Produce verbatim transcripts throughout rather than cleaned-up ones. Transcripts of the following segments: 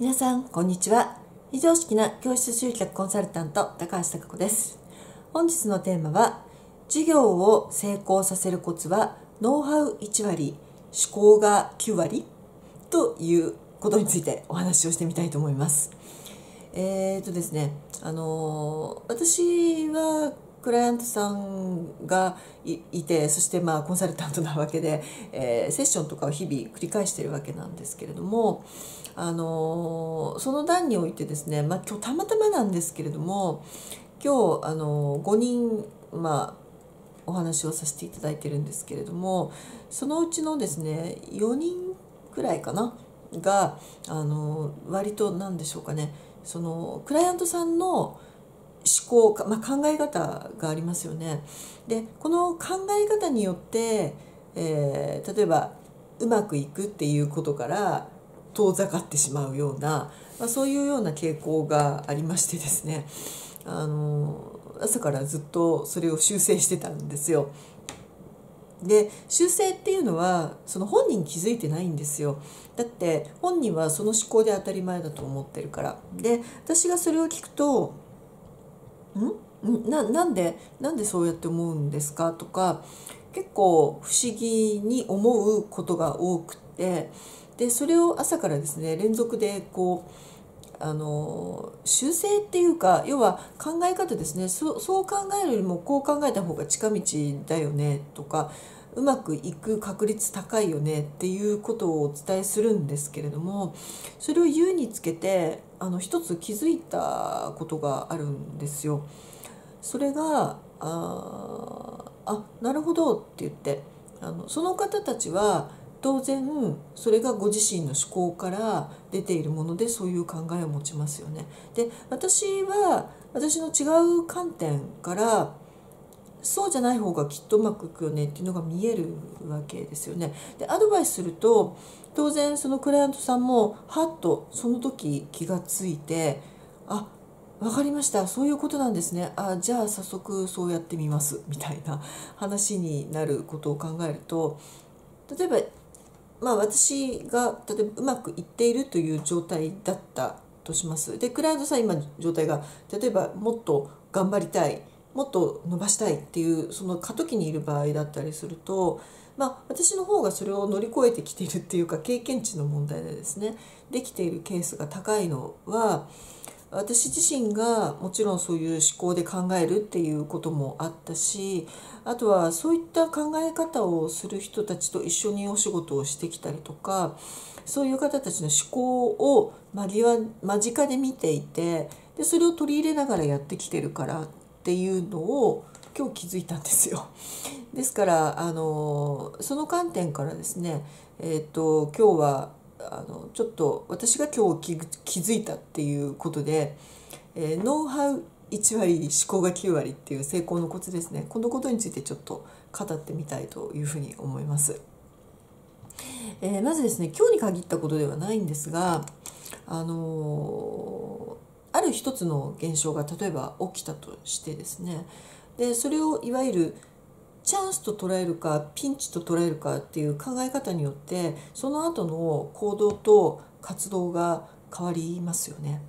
皆さん、こんにちは。非常識な教室集客コンサルタント、高橋貴子です。本日のテーマは、事業を成功させるコツは、ノウハウいち割、思考がきゅう割ということについてお話をしてみたいと思います。えーとですね、あのー、私は、クライアントさんが い, いてそしてまあコンサルタントなわけで、えー、セッションとかを日々繰り返しているわけなんですけれども、あのー、その段においてですね、まあ、今日たまたまなんですけれども今日、あのー、ごにん、まあ、お話をさせていただいてるんですけれども、そのうちのですねよにんくらいかなが、あのー、割と何でしょうかね、そのクライアントさんの思考か、まあ、考え方がありますよね。でこの考え方によって、えー、例えばうまくいくっていうことから遠ざかってしまうような、まあ、そういうような傾向がありましてですね、あの朝からずっとそれを修正してたんですよ。で修正っていうのはその本人気づいてないんですよ。だって本人はその思考で当たり前だと思ってるから。で私がそれを聞くとん な, なんでなんでそうやって思うんですかとか結構不思議に思うことが多くて、でそれを朝からですね連続でこうあの修正っていうか、要は考え方ですね。 そ, そう考えるよりもこう考えた方が近道だよねとかうまくいく確率高いよねっていうことをお伝えするんですけれども、それを言うにつけてあの一つ気づいたことがあるんですよ。それが「ああなるほど」って言って、あのその方たちは当然それがご自身の思考から出ているものでそういう考えを持ちますよね。で私は私の違う観点からそうじゃない方がきっとうまくいくよねっていうのが見えるわけですよね。でアドバイスすると当然そのクライアントさんもはっとその時気がついて「あわかりました、そういうことなんですね、あじゃあ早速そうやってみます」みたいな話になることを考えると、例えば、まあ、私が例えばうまくいっているという状態だったとします。でクライアントさん今状態が例えばもっと頑張りたい、もっと伸ばしたいっていうその過渡期にいる場合だったりすると、まあ、私の方がそれを乗り越えてきているっていうか経験値の問題でですねできているケースが高いのは、私自身がもちろんそういう思考で考えるっていうこともあったし、あとはそういった考え方をする人たちと一緒にお仕事をしてきたりとか、そういう方たちの思考を間際間近で見ていて、でそれを取り入れながらやってきてるからっていうのを今日気づいたんですよ。ですからあのその観点からですね、えー、と今日はあのちょっと私が今日 気, 気づいたっていうことで、えー、ノウハウいち割思考がきゅう割っていう成功のコツですね、このことについてちょっと語ってみたいというふうに思います。えー、まずですね今日に限ったことではないんですが、あのーある一つの現象が例えば起きたとしてですね、でそれをいわゆるチャンスと捉えるかピンチと捉えるかっていう考え方によってその後の行動と活動が変わりますよね。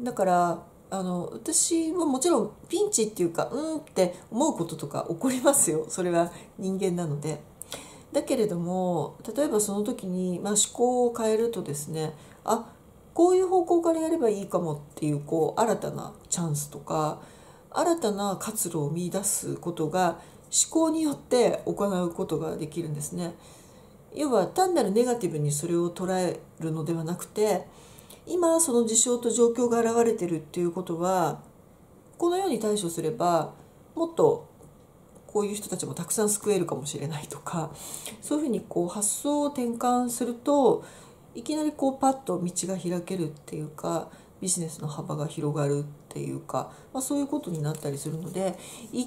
だからあの私はもちろんピンチっていうかうんって思うこととか起こりますよ、それは人間なので。だけれども例えばその時に、まあ、思考を変えるとですね、あこういう方向からやればいいかもっていう、こう新たなチャンスとか新たな活路を見出すことが思考によって行うことができるんですね。要は単なるネガティブにそれを捉えるのではなくて、今その事象と状況が現れてるっていうことはこのように対処すればもっとこういう人たちもたくさん救えるかもしれないとか、そういうふうにこう発想を転換するといきなりこうパッと道が開けるっていうかビジネスの幅が広がるっていうか、まあ、そういうことになったりするので、一見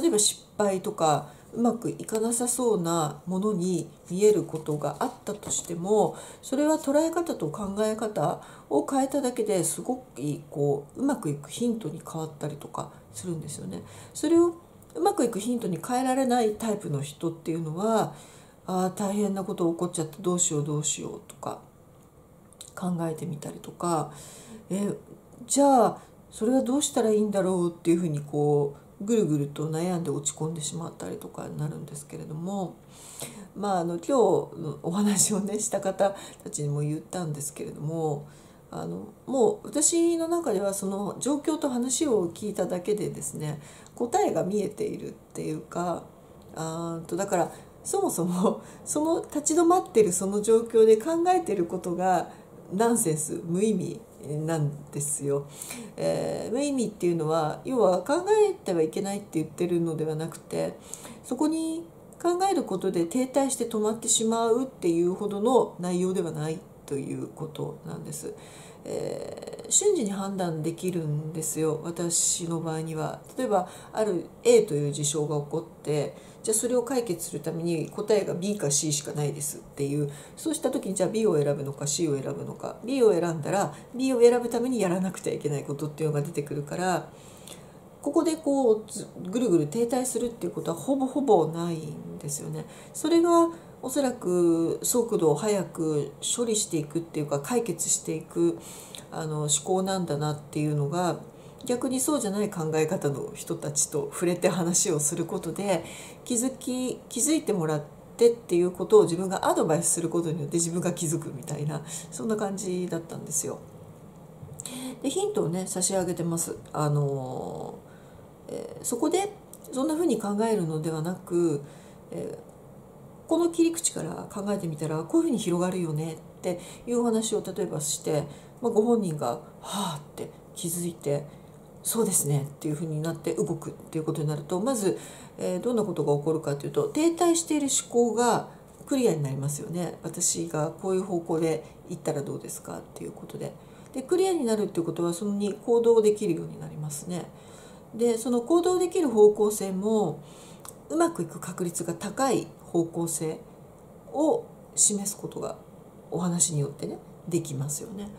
例えば失敗とかうまくいかなさそうなものに見えることがあったとしても、それは捉え方と考え方を変えただけですごくこううまくいくヒントに変わったりとかするんですよね。それをうまくいくヒントに変えられないタイプの人っていうのは、あ大変なこと起こっちゃってどうしようどうしようとか考えてみたりとか、えじゃあそれはどうしたらいいんだろうっていうふうにこうぐるぐると悩んで落ち込んでしまったりとかになるんですけれども、まあ、あの今日お話をねした方たちにも言ったんですけれども、あのもう私の中ではその状況と話を聞いただけでですね、答えが見えているっていうか、あーとだからそもそもその立ち止まってるその状況で考えてることがナンセンス、無意味なんですよ。えー、無意味っていうのは要は考えてはいけないって言ってるのではなくて、そこに考えることで停滞して止まってしまうっていうほどの内容ではないということなんです。えー、瞬時に判断できるんですよ、私の場合には。例えばある A という事象が起こって、じゃあそれを解決するために答えが ビー か シー しかないですっていう、そうした時にじゃあ ビー を選ぶのか シー を選ぶのか、 ビー を選んだら ビー を選ぶためにやらなくちゃいけないことっていうのが出てくるから、ここでこうぐるぐる停滞するっていうことはほぼほぼないんですよね。それがおそらく速度を速く処理していくっていうか、解決していくあの思考なんだなっていうのが、逆にそうじゃない考え方の人たちと触れて話をすることで気づき気づいてもらってっていうことを自分がアドバイスすることによって自分が気づくみたいな、そんな感じだったんですよ。でヒントをね差し上げてます。あのえー、そこでそんなふうに考えるのではなく、えーこの切り口から考えてみたらこういうふうに広がるよねっていうお話を例えばして、まあ、ご本人が「はあ」って気づいて「そうですね」っていうふうになって動くっていうことになると、まず、えー、どんなことが起こるかというと、停滞している思考がクリアになりますよね。私がこういう方向で行ったらどうですかっていうことで。でクリアになるっていうことはそのに行動できるようになりますね。でその行動できる方向性もうまくいく確率が高い方向性を示すことがお話によってねできますよね。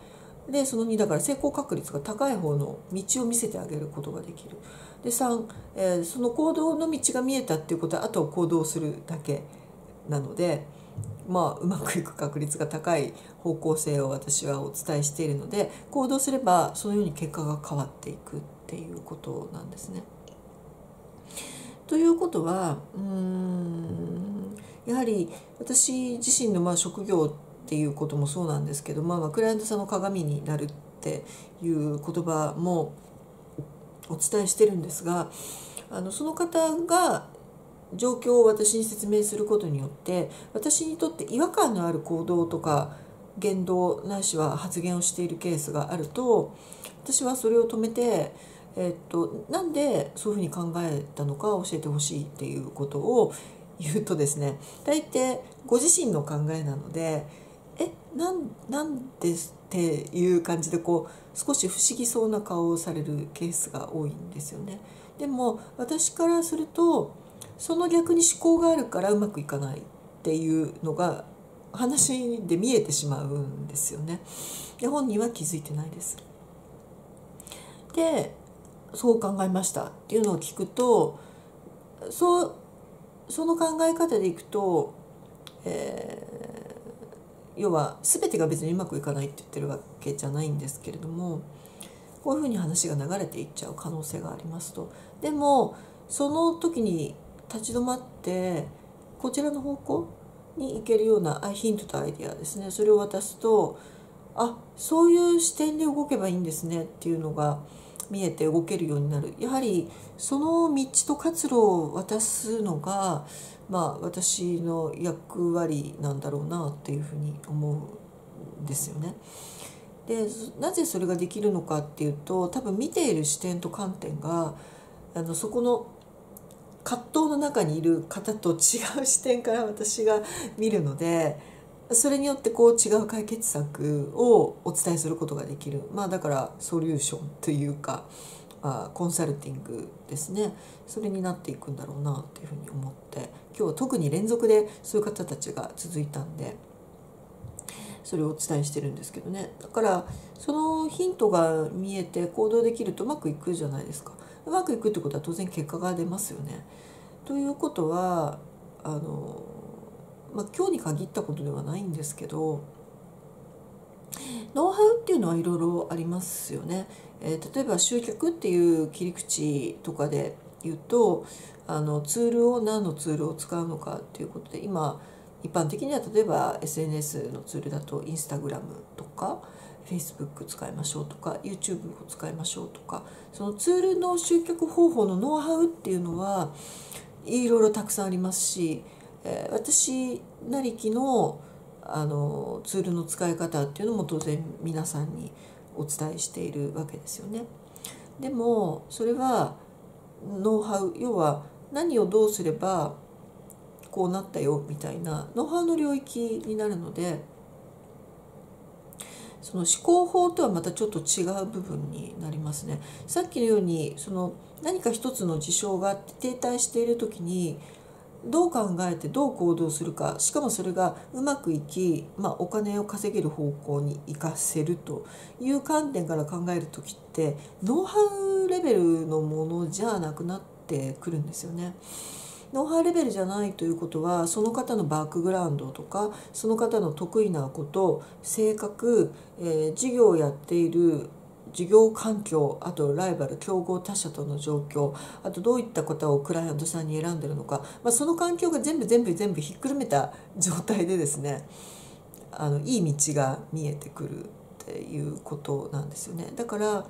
でそのにだから成功確率が高い方の道を見せてあげることができる。でさん、えー、その行動の道が見えたっていうことはあとは行動するだけなので、まあ、うまくいく確率が高い方向性を私はお伝えしているので、行動すればそのように結果が変わっていくっていうことなんですね。ということはうーんやはり私自身のまあ職業っていうこともそうなんですけど、まあ、まあクライアントさんの鏡になるっていう言葉もお伝えしてるんですが、あのその方が状況を私に説明することによって、私にとって違和感のある行動とか言動ないしは発言をしているケースがあると、私はそれを止めてえっと、なんでそういうふうに考えたのか教えてほしいっていうことを言うとですね、大抵ご自身の考えなので「えなんなんで?」っていう感じでこう少し不思議そうな顔をされるケースが多いんですよね。でも私からするとその逆に思考があるからうまくいかないっていうのが話で見えてしまうんですよね。で本人は気づいてないです。でそう考えましたっていうのを聞くと、そうその考え方でいくと、えー、要は全てが別にうまくいかないって言ってるわけじゃないんですけれども、こういうふうに話が流れていっちゃう可能性がありますと。でもその時に立ち止まってこちらの方向に行けるようなヒントとアイデアですね、それを渡すと、あそういう視点で動けばいいんですねっていうのが見えて動けるようになる。やはりその道と活路を渡すのが、まあ、私の役割なんだろうなっていうふうに思うんですよね。でなぜそれができるのかっていうと、多分見ている視点と観点があのそこの葛藤の中にいる方と違う視点から私が見るので、それによってこう違う解決策をお伝えすることができる。まあだからソリューションというか、あコンサルティングですね、それになっていくんだろうなというふうに思って、今日は特に連続でそういう方たちが続いたんでそれをお伝えしてるんですけどね。だからそのヒントが見えて行動できるとうまくいくじゃないですか。うまくいくってことは当然結果が出ますよね。ということはあのまあ、今日に限ったことではないんですけど、ノウハウっていうのはいろいろありますよね。えー、例えば集客っていう切り口とかで言うと、あのツールを何のツールを使うのかっていうことで、今一般的には例えば エスエヌエス のツールだとインスタグラムとか フェイスブック 使いましょうとか ユーチューブ を使いましょうとか、そのツールの集客方法のノウハウっていうのはいろいろたくさんありますし、えー、私なりきのあのツールの使い方っていうのも当然皆さんにお伝えしているわけですよね。でもそれはノウハウ、要は何をどうすればこうなったよみたいなノウハウの領域になるので、その思考法とはまたちょっと違う部分になりますね。さっきのようにその何か一つの事象が停滞している時にどう考えてどう行動するか、しかもそれがうまくいき、まあ、お金を稼げる方向に生かせるという観点から考える時ってノウハウレベルのものじゃなくなってくるんですよね。ノウハウレベルじゃないということは、その方のバックグラウンドとかその方の得意なこと、性格、えー、事業をやっている事業環境、あとライバル、競合他社との状況、あとどういった方をクライアントさんに選んでるのか、まあ、その環境が全部全部全部ひっくるめた状態でですね、あのいい道が見えてくるっていうことなんですよね。だから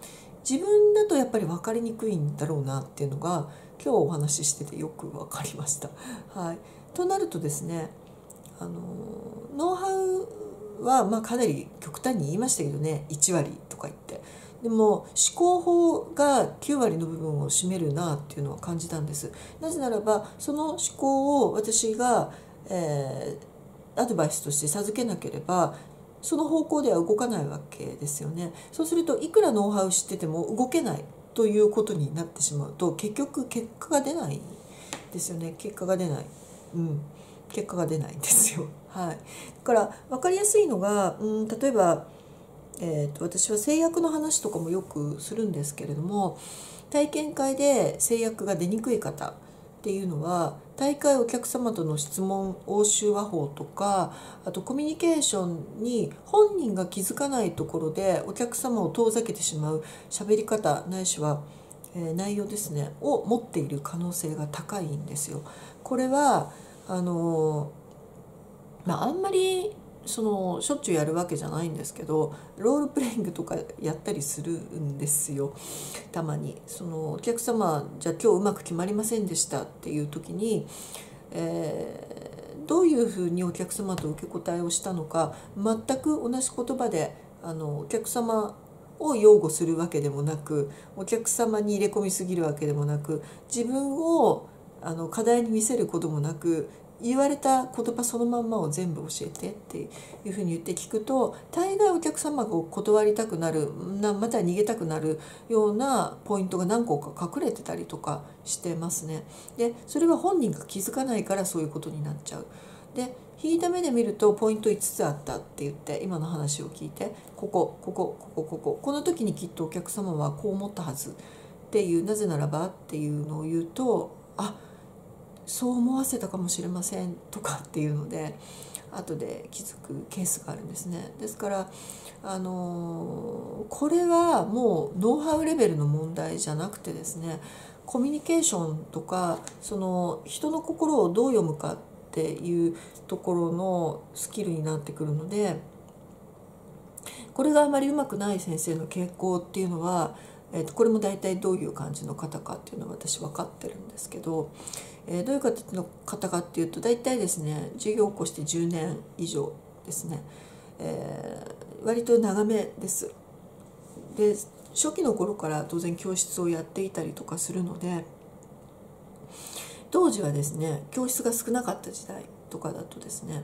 自分だとやっぱり分かりにくいんだろうなっていうのが今日お話ししててよく分かりました。はい、となるとですね、あのノウハウはまあかなり極端に言いましたけどね、いちわりとか言って。でも思考法がきゅうわりの部分を占めるなっていうのは感じたんです。なぜならばその思考を私が、えー、アドバイスとして授けなければその方向では動かないわけですよね。そうするといくらノウハウ知ってても動けないということになってしまうと結局結果が出ないですよね。結果が出ない、うん、結果が出ないんですよ。はい、だから分かりやすいのが、うん、例えば、えーと、私は制約の話とかもよくするんですけれども、体験会で制約が出にくい方っていうのは大会お客様との質問応酬話法とか、あとコミュニケーションに本人が気づかないところでお客様を遠ざけてしまう喋り方ないしは、えー、内容ですねを持っている可能性が高いんですよ。これはあのー、まああんまりそのしょっちゅうやるわけじゃないんですけど、ロールプレイングとかやったりするんですよ。たまにそのお客様、じゃあ今日うまく決まりませんでしたっていう時に、えー、どういうふうにお客様と受け答えをしたのか、全く同じ言葉であのお客様を擁護するわけでもなく、お客様に入れ込みすぎるわけでもなく、自分をあの課題に見せることもなく、言われた言葉そのまんまを全部教えてっていうふうに言って聞くと、大概お客様が断りたくなる、なまたは逃げたくなるようなポイントが何個か隠れてたりとかしてますね。でそれは本人が気づかないからそういうことになっちゃう。で引いた目で見るとポイントいつつあったって言って、今の話を聞いて、こここここここここの時にきっとお客様はこう思ったはずっていう、なぜならばっていうのを言うと、あっそう思わせたかもしれませんとかっていうので後で気づくケースがあるんですね。ですからあのこれはもうノウハウレベルの問題じゃなくてですね、コミュニケーションとかその人の心をどう読むかっていうところのスキルになってくるので、これがあまりうまくない先生の傾向っていうのは、えーと、これも大体どういう感じの方かっていうのは私分かってるんですけど。えどういう方の方かっていうと、大体ですね事業を起こしてじゅうねん以上ですね、えー、割と長めです。で初期の頃から当然教室をやっていたりとかするので、当時はですね教室が少なかった時代とかだとですね、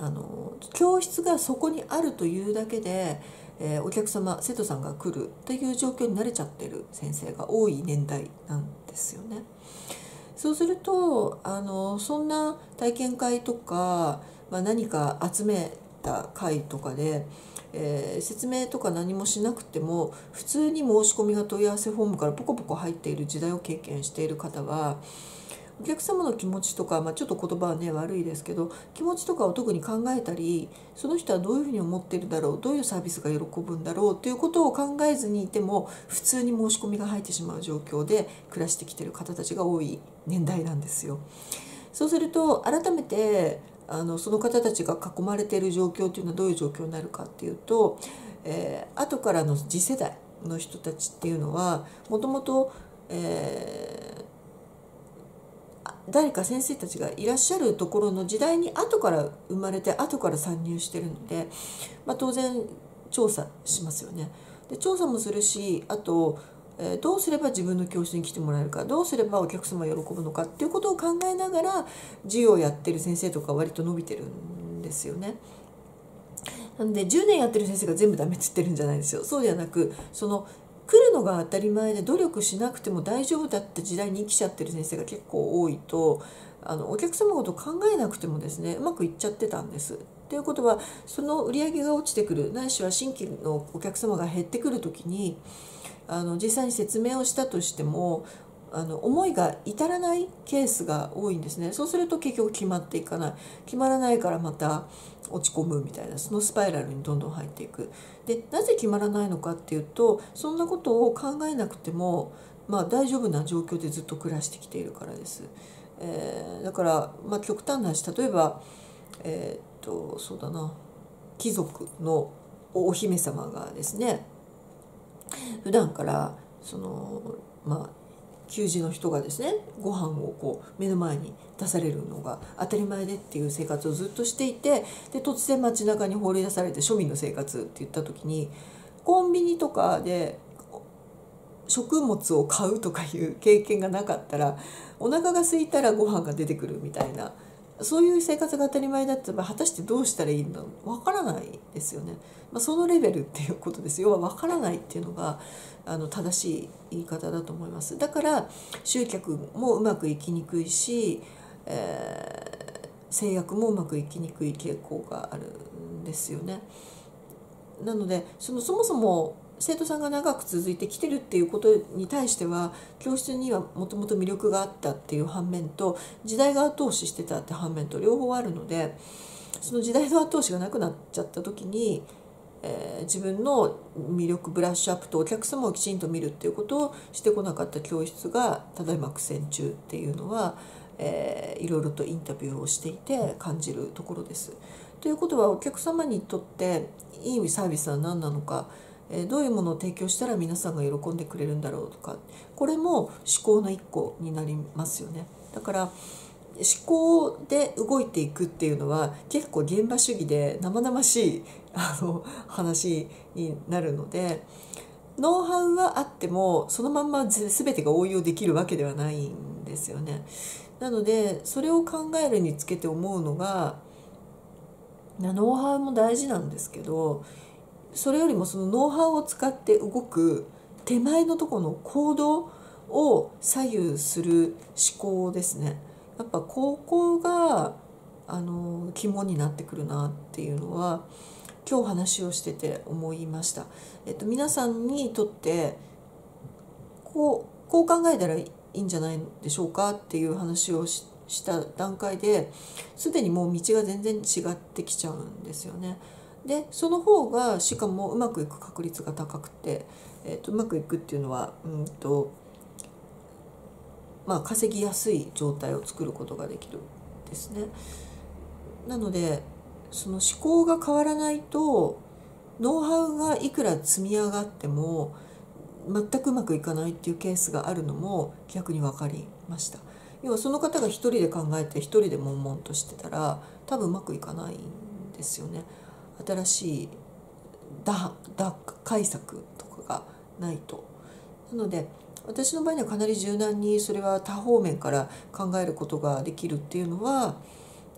あの教室がそこにあるというだけで、えー、お客様生徒さんが来るという状況に慣れちゃってる先生が多い年代なんですよね。そうするとあのそんな体験会とか、まあ、何か集めた会とかで、えー、説明とか何もしなくても普通に申し込みが問い合わせフォームからポコポコ入っている時代を経験している方は、お客様の気持ちとか、まあ、ちょっと言葉はね悪いですけど、気持ちとかを特に考えたり、その人はどういうふうに思ってるだろう、どういうサービスが喜ぶんだろうということを考えずにいても普通に申し込みが入ってしまう状況で暮らしてきてる方たちが多い年代なんですよ。そうすると改めてあのその方たちが囲まれている状況というのはどういう状況になるかっていうと、えー、後からの次世代の人たちっていうのはもともと誰か先生たちがいらっしゃるところの時代に後から生まれて後から参入してるので、まあ、当然調査しますよね。で調査もするし、あとどうすれば自分の教室に来てもらえるか、どうすればお客様が喜ぶのかっていうことを考えながら授業をやってる先生とか割と伸びてるんですよね。なんでじゅうねんやってる先生が全部ダメって言ってるんじゃないですよ。そうではなく、その来るのが当たり前で努力しなくても大丈夫だった時代に生きちゃってる先生が結構多いと、あのお客様のこと考えなくてもですねうまくいっちゃってたんです。ということはその売り上げが落ちてくる、ないしは新規のお客様が減ってくる時にあの実際に説明をしたとしてもあの思いが至らないケースが多いんですね。そうすると結局決まっていかない、決まらないからまた落ち込むみたいな、そのスパイラルにどんどん入っていく。でなぜ決まらないのかっていうと、そんなことを考えなくても、まあ、大丈夫な状況でずっと暮らしてきているからです。えー、だから、まあ、極端な話、例えば、えー、っとそうだな、貴族のお姫様がですね普段からそのまあ給仕の人がですねご飯をこう目の前に出されるのが当たり前でっていう生活をずっとしていて、で突然街中に放り出されて庶民の生活って言った時にコンビニとかで食物を買うとかいう経験がなかったらお腹が空いたらご飯が出てくるみたいな、そういう生活が当たり前だったら果たしてどうしたらいいのわからないですよね。まあ、そのレベルっていうことです。要はわからないっていうのがあの正しい言い方だと思います。だから集客もうまくいきにくいし、えー、制約もうまくいきにくい傾向があるんですよね。なのでそのそもそも生徒さんが長く続いてきてるっていうことに対しては教室にはもともと魅力があったっていう反面と時代が後押ししてたって反面と両方あるので、その時代の後押しがなくなっちゃった時に、えー、自分の魅力ブラッシュアップとお客様をきちんと見るっていうことをしてこなかった教室がただいま苦戦中っていうのは、えー、いろいろとインタビューをしていて感じるところです。ということはお客様にとっていいサービスは何なのか、どういうものを提供したら皆さんが喜んでくれるんだろうとか、これも思考の一個になりますよね。だから思考で動いていくっていうのは結構現場主義で生々しいあの話になるので、ノウハウはあってもそのまんま全てが応用できるわけではないんですよね。なのでそれを考えるにつけて思うのが、ノウハウも大事なんですけど、それよりもそのノウハウを使って動く手前のところの行動を左右する思考ですね。やっぱここがあの肝になってくるなっていうのは今日話をしてて思いました。えっと、皆さんにとってこう、こう考えたらいいんじゃないでしょうかっていう話をし、した段階ですでにもう道が全然違ってきちゃうんですよね。でその方がしかもうまくいく確率が高くて、えー、とうまくいくっていうのはうんと、まあ、稼ぎやすい状態を作ることができるんですね。なのでその思考が変わらないとノウハウがいくら積み上がっても全くうまくいかないっていうケースがあるのも逆に分かりました。要はその方が一人で考えて一人で悶々としてたら多分うまくいかないんですよね。新しい打開策とかがないと。なので私の場合にはかなり柔軟にそれは多方面から考えることができるっていうのは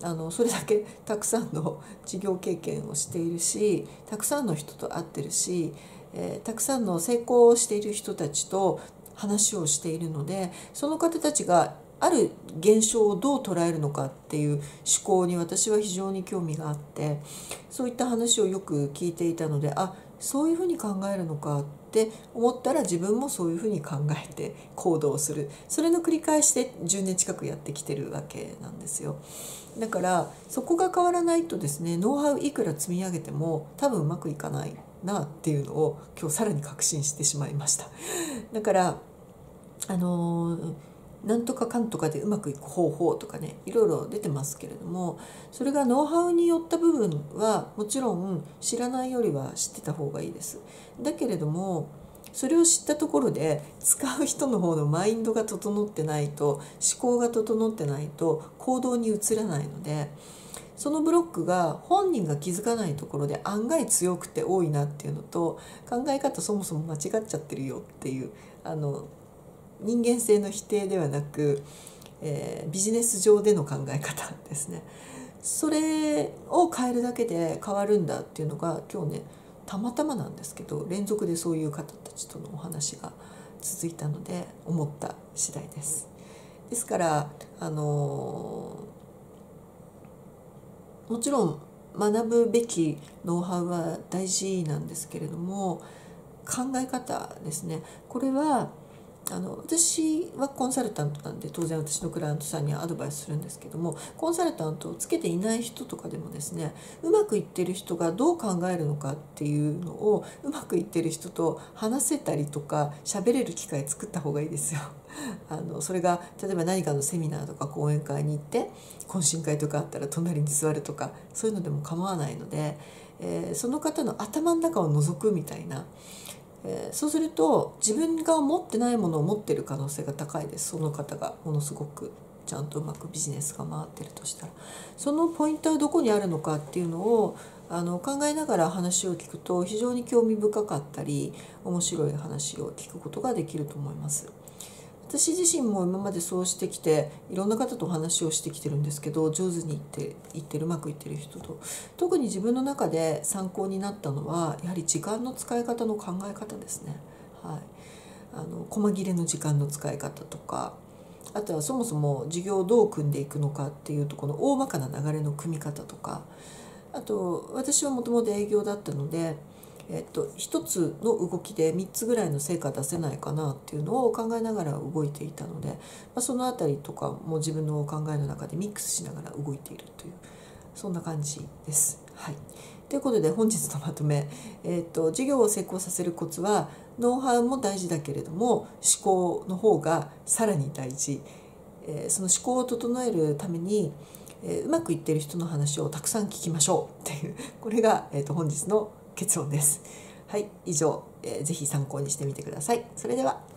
あのそれだけたくさんの事業経験をしているし、たくさんの人と会ってるし、えー、たくさんの成功をしている人たちと話をしているので、その方たちがある現象をどう捉えるのかっていう思考に私は非常に興味があって、そういった話をよく聞いていたので、あそういうふうに考えるのかって思ったら、自分もそういうふうに考えて行動する、それの繰り返しでじゅうねん近くやってきてるわけなんですよ。だからそこが変わらないとですね、ノウハウいくら積み上げても多分うまくいかないなっていうのを今日さらに確信してしまいました。だからあのーなんとかかんとかでうまくいく方法とかね、いろいろ出てますけれども、それがノウハウによった部分はもちろん知らないよりは知ってた方がいいです。だけれどもそれを知ったところで使う人の方のマインドが整ってないと、思考が整ってないと行動に移らないので、そのブロックが本人が気づかないところで案外強くて多いなっていうのと、考え方そもそも間違っちゃってるよっていう、あの人間性の否定ではなく、えー、ビジネス上での考え方ですね。それを変えるだけで変わるんだっていうのが、今日ねたまたまなんですけど連続でそういう方たちとのお話が続いたので思った次第です。ですから、あのー、もちろん学ぶべきノウハウは大事なんですけれども、考え方ですね。これはあの私はコンサルタントなんで、当然私のクライアントさんにはアドバイスするんですけども、コンサルタントをつけていない人とかでもですね、うまくいってる人がどう考えるのかっていうのを、うまくいってる人と話せたりとか喋れる機会作った方がいいですよ。あのそれが例えば何かのセミナーとか講演会に行って懇親会とかあったら隣に座るとか、そういうのでも構わないので、えー、その方の頭の中を覗くみたいな。そうすると自分が持ってないものを持ってる可能性が高いです。その方がものすごくちゃんとうまくビジネスが回ってるとしたら、そのポイントはどこにあるのかっていうのをあの考えながら話を聞くと、非常に興味深かったり面白い話を聞くことができると思います。私自身も今までそうしてきて、いろんな方とお話をしてきてるんですけど、上手にいっていってる、うまくいってる人と、特に自分の中で参考になったのはやはり時間の使い方の考え方ですね。はい、あの細切れの時間の使い方とか、あとはそもそも事業をどう組んでいくのかっていうとこの大まかな流れの組み方とか、あと私はもともと営業だったので。えっと、ひとつの動きでみっつぐらいの成果出せないかなっていうのを考えながら動いていたので、まあ、その辺りとかも自分の考えの中でミックスしながら動いているという、そんな感じです。はい、ということで本日のまとめ、えっと、事業を成功させるコツはノウハウも大事だけれども思考の方がさらに大事、えー、その思考を整えるためにうまくいっている人の話をたくさん聞きましょうっていう、これが、えっと、本日の結論です。はい、以上、えー、ぜひ参考にしてみてください。それでは。